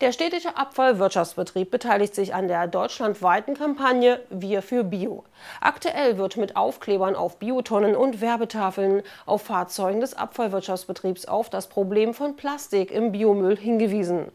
Der städtische Abfallwirtschaftsbetrieb beteiligt sich an der deutschlandweiten Kampagne Wir für Bio. Aktuell wird mit Aufklebern auf Biotonnen und Werbetafeln auf Fahrzeugen des Abfallwirtschaftsbetriebs auf das Problem von Plastik im Biomüll hingewiesen.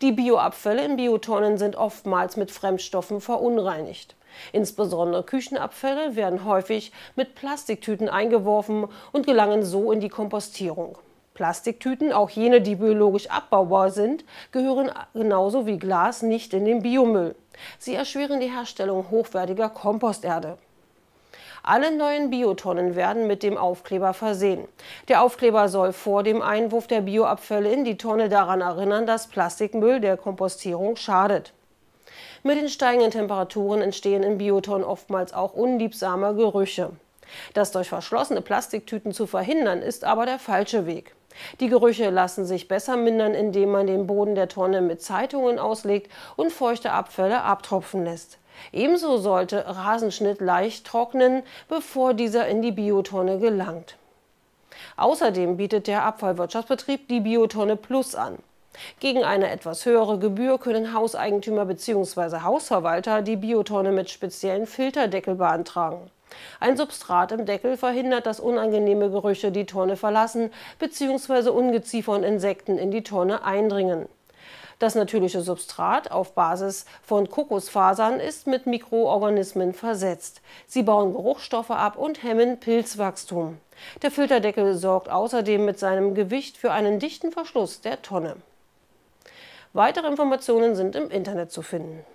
Die Bioabfälle in Biotonnen sind oftmals mit Fremdstoffen verunreinigt. Insbesondere Küchenabfälle werden häufig mit Plastiktüten eingeworfen und gelangen so in die Kompostierung. Plastiktüten, auch jene, die biologisch abbaubar sind, gehören genauso wie Glas nicht in den Biomüll. Sie erschweren die Herstellung hochwertiger Komposterde. Alle neuen Biotonnen werden mit dem Aufkleber versehen. Der Aufkleber soll vor dem Einwurf der Bioabfälle in die Tonne daran erinnern, dass Plastikmüll der Kompostierung schadet. Mit den steigenden Temperaturen entstehen in Biotonnen oftmals auch unliebsame Gerüche. Das durch verschlossene Plastiktüten zu verhindern, ist aber der falsche Weg. Die Gerüche lassen sich besser mindern, indem man den Boden der Tonne mit Zeitungen auslegt und feuchte Abfälle abtropfen lässt. Ebenso sollte Rasenschnitt leicht trocknen, bevor dieser in die Biotonne gelangt. Außerdem bietet der Abfallwirtschaftsbetrieb die Biotonne Plus an. Gegen eine etwas höhere Gebühr können Hauseigentümer bzw. Hausverwalter die Biotonne mit speziellen Filterdeckel beantragen. Ein Substrat im Deckel verhindert, dass unangenehme Gerüche die Tonne verlassen bzw. Ungeziefer und Insekten in die Tonne eindringen. Das natürliche Substrat auf Basis von Kokosfasern ist mit Mikroorganismen versetzt. Sie bauen Geruchstoffe ab und hemmen Pilzwachstum. Der Filterdeckel sorgt außerdem mit seinem Gewicht für einen dichten Verschluss der Tonne. Weitere Informationen sind im Internet zu finden.